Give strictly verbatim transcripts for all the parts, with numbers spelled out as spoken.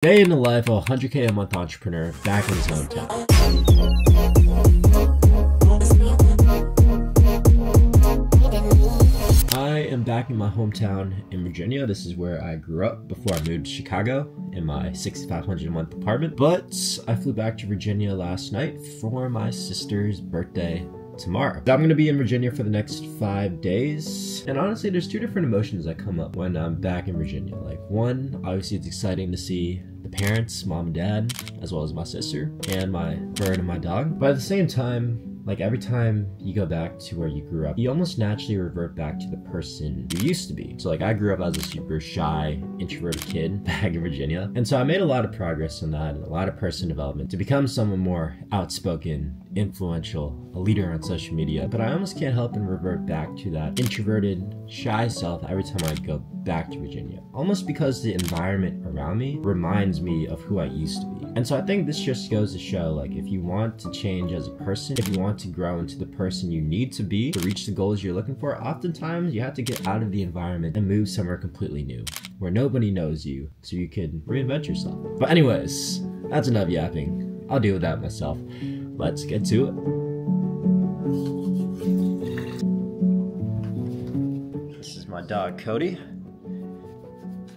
Day in the life of a one hundred K a month entrepreneur back in his hometown. I am back in my hometown in Virginia. This is where I grew up before I moved to Chicago in my sixty-five hundred a month apartment. But I flew back to Virginia last night for my sister's birthday tomorrow. So I'm gonna be in Virginia for the next five days. And honestly, there's two different emotions that come up when I'm back in Virginia. Like one, obviously it's exciting to see the parents, mom and dad, as well as my sister and my bird and my dog. But at the same time, like every time you go back to where you grew up, you almost naturally revert back to the person you used to be. So like I grew up as a super shy, introverted kid back in Virginia. And so I made a lot of progress on that and a lot of person development to become someone more outspoken, influential, a leader on social media, but I almost can't help and revert back to that introverted, shy self every time I go back to Virginia, almost because the environment around me reminds me of who I used to be. And so I think this just goes to show, like, if you want to change as a person, if you want to grow into the person you need to be to reach the goals you're looking for, oftentimes you have to get out of the environment and move somewhere completely new, where nobody knows you, so you can reinvent yourself. But anyways, that's enough yapping. I'll deal with that myself. Let's get to it. This is my dog, Cody.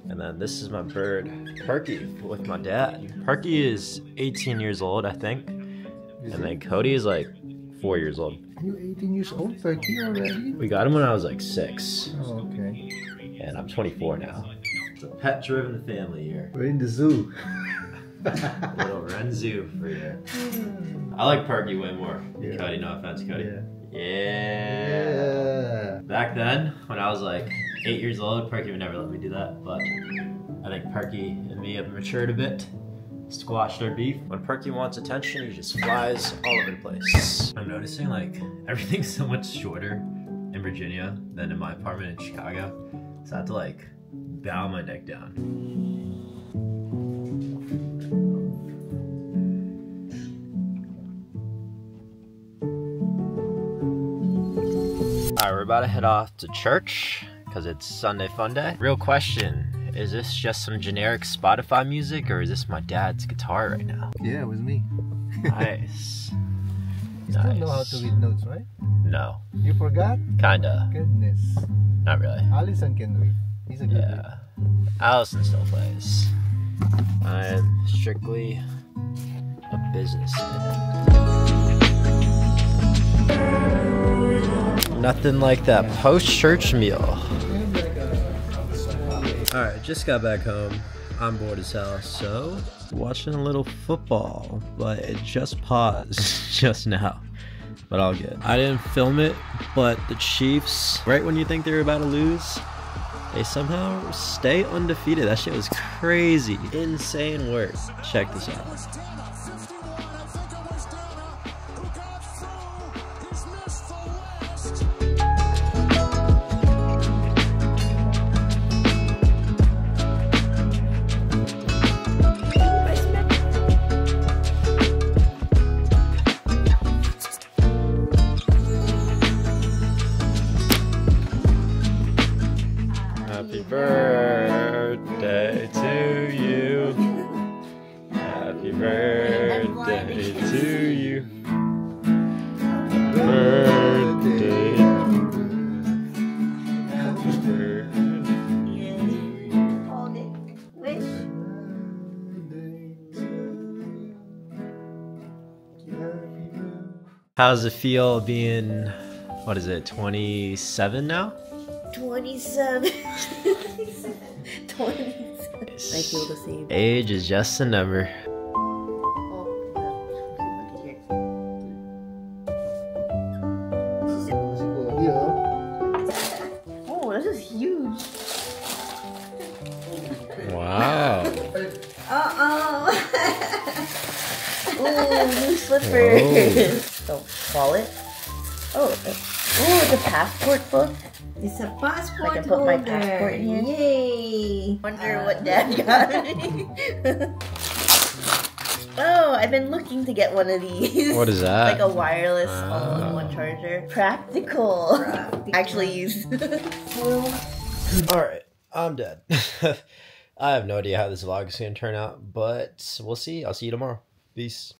And then this is my bird, Parky, with my dad. Parky is eighteen years old, I think. And then Cody is like four years old. You're eighteen years old? thirteen already? We got him when I was like six. Oh, okay. And I'm twenty-four now. Pet driven family here. We're in the zoo. Little run zoo for you. I like Parky way more. Yeah. Cody, no offense, Cody. Yeah. Yeah. yeah. Back then, when I was like eight years old, Parky would never let me do that. But I think Parky and me have matured a bit, squashed our beef. When Parky wants attention, he just flies all over the place. I'm noticing like everything's so much shorter in Virginia than in my apartment in Chicago. So I have to like bow my neck down. Alright, we're about to head off to church because it's Sunday fun day. Real question, is this just some generic Spotify music or is this my dad's guitar right now? Yeah, it was me. Nice. You nice. Still know how to read notes, right? No. You forgot? Kinda. Goodness. Not really. Allison can read. He's a good Yeah. Reader. Allison still plays. I am strictly a businessman. Nothing like that post-church meal. Alright, just got back home. I'm bored as hell, so watching a little football, but it just paused just now. But all good. I didn't film it, but the Chiefs, right when you think they're about to lose, they somehow stay undefeated. That shit was crazy. Insane work. Check this out. Happy birthday to you. Happy birthday to you. Happy birthday. Happy birthday. Hold it. Wish. How's it feel being, what is it, twenty-seven now? twenty-seven. twenty-seven. I feel the same. Age is just a number. Oh, this is huge. Wow. Uh-oh. Oh, new slippers. Don't fall it. Oh, oh, it's a passport book. It's a passport. I can put holder. My passport in here. Yay! Wonder uh, what Dad got. Oh, I've been looking to get one of these. What is that? Like a wireless oh. all-in-one charger. Practical. Practical. Actually used. All right, I'm dead. I have no idea how this vlog is going to turn out, but we'll see. I'll see you tomorrow. Peace.